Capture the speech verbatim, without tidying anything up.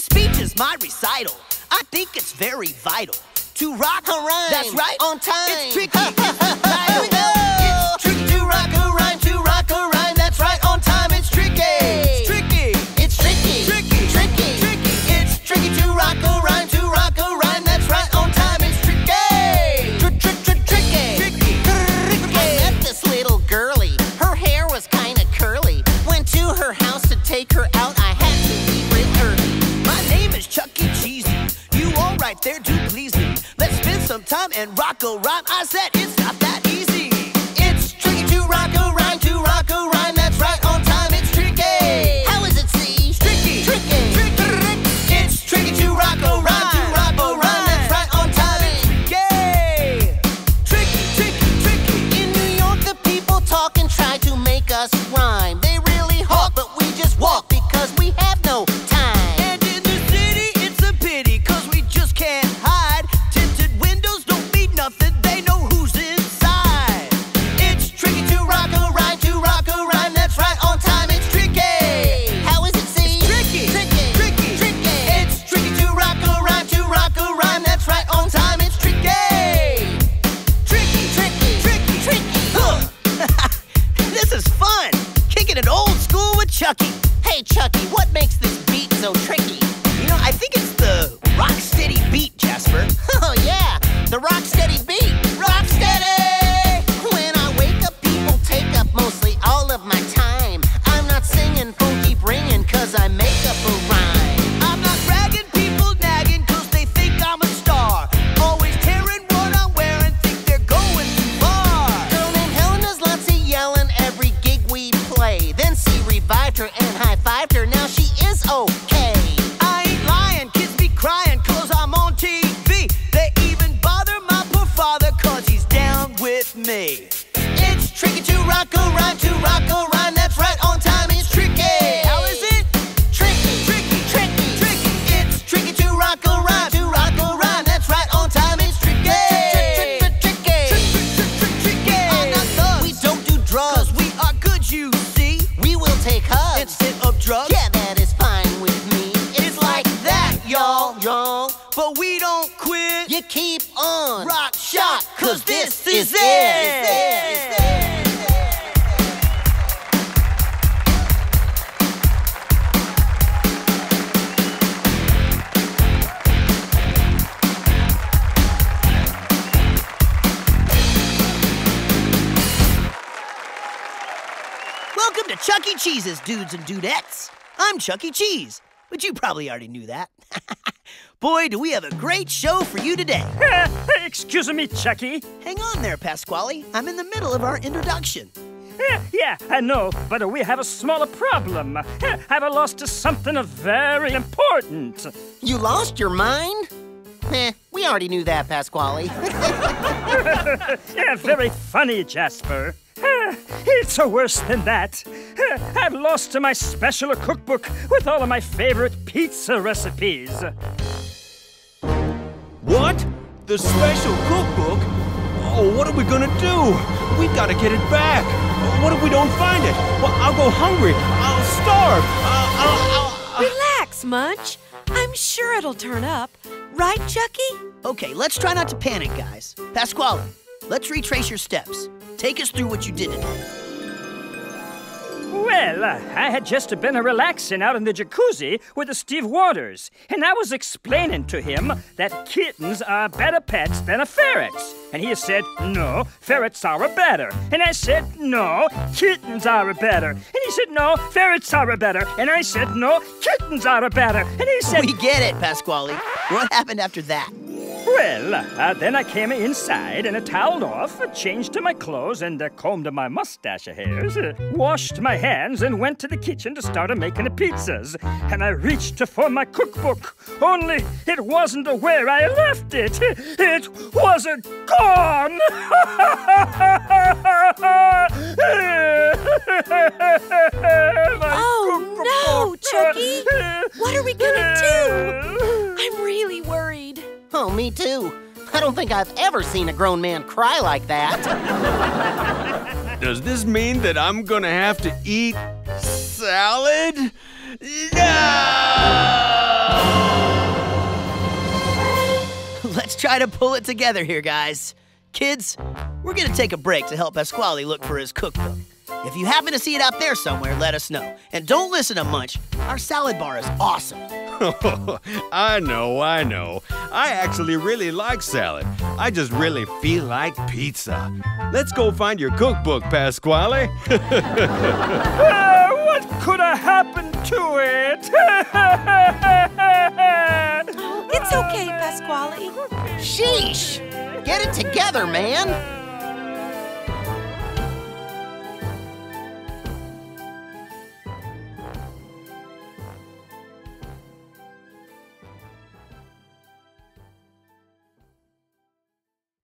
This speech is my recital. I think it's very vital to rock a rhyme. That's right, on time. It's tricky. Here we go. It's tricky to rock a rhyme, to rock a rhyme. That's right, on time. It's tricky. It's tricky. It's tricky. Tricky. Tricky. Tricky. It's tricky to rock a rhyme, to rock a rhyme. That's right, on time. It's tricky. Trick, trick, trick, tricky. Tricky. I met this little girlie. Her hair was kind of curly. Went to her house to take her out. I had to be with her. My name is Chuck E. Cheese's. You all right there, do please me. Let's spend some time and rock a rhyme. I said it's not that easy. It's tricky to rock a rhyme, to rock a rhyme. That's right, on time. It's tricky. How is it, see? Tricky, tricky, tricky. It's tricky to rock a rhyme, to rock a rhyme. That's right, on time. It's tricky. Tricky, tricky, tricky. In New York, the people talk and try to make us rhyme. They really hawk, but we just walk because we have no time. And in the city, it's a pity because we just can't hide. Chucky. Hey Chucky, what makes this beat so tricky? You know, I think it's the Rock Steady Beat, Jasper. Oh yeah, the Rock Steady Beat. Rock Steady! When I wake up, people take up mostly all of my time. I'm not singing, phone keep ringing, cause I make up a rhyme. I'm not bragging, people nagging, cause they think I'm a star. Always tearing what I'm wearing, think they're going too far. Down in Helen does lots of yelling every gig we play. Then see revived her and high-fived her, now she is okay. I ain't lying, kids be crying, cause I'm on T V. They even bother my poor father, cause he's down with me. It's tricky to rock a rhyme, to rock a rhyme, that's right, on time it's tricky. How is it? Tricky, tricky, tricky, tricky. It's tricky to rock a rhyme, to rock a rhyme, that's right, on time it's tricky. Tricky, tricky, tricky, tricky. I'm not thugs, we don't do drugs, cause we are good, you see. We will take hugs instead of drugs. Yeah, that is fine with me. It's, it's like that, y'all, y'all. But we don't quit. You keep on rock shot, cause, cause this, this is, is it. it. It's it. Welcome to Chuck E. Cheese's, dudes and dudettes. I'm Chuck E. Cheese, but you probably already knew that. Boy, do we have a great show for you today. Uh, excuse me, Chuck E. Hang on there, Pasqually. I'm in the middle of our introduction. Uh, yeah, I know, but we have a smaller problem. Uh, I've lost something very important. You lost your mind? Eh, we already knew that, Pasqually. Yeah, very funny, Jasper. It's worse than that. I've lost my special cookbook with all of my favorite pizza recipes. What? The special cookbook? Oh, what are we gonna do? We've gotta get it back. What if we don't find it? Well, I'll go hungry. I'll starve. I'll, I'll, I'll, I'll... Relax, Munch. I'm sure it'll turn up. Right, Chucky? Okay, let's try not to panic, guys. Pasqually, let's retrace your steps. Take us through what you did today. Well, uh, I had just been relaxing out in the jacuzzi with Steve Waters, and I was explaining to him that kittens are better pets than ferrets. And he said, no, ferrets are better. And I said, no, kittens are better. And he said, no, ferrets are better. And I said, no, kittens are better. And he said... We get it, Pasqually. What happened after that? Well, uh, then I came inside and I toweled off, changed my clothes and uh, combed my mustache hairs, uh, washed my hands and went to the kitchen to start making pizzas. And I reached for my cookbook, only it wasn't where I left it. It wasn't gone! Oh, no, Chucky! What are we gonna do? I'm really worried. Oh, me too. I don't think I've ever seen a grown man cry like that. Does this mean that I'm gonna have to eat salad? No! try to pull it together here, guys. Kids, we're gonna take a break to help Pasqually look for his cookbook. If you happen to see it out there somewhere, let us know. And don't listen to Munch. Our salad bar is awesome. I know, I know. I actually really like salad. I just really feel like pizza. Let's go find your cookbook, Pasqually. uh, what could have happened to it? It's okay, Pasqually. Sheesh! Get it together, man!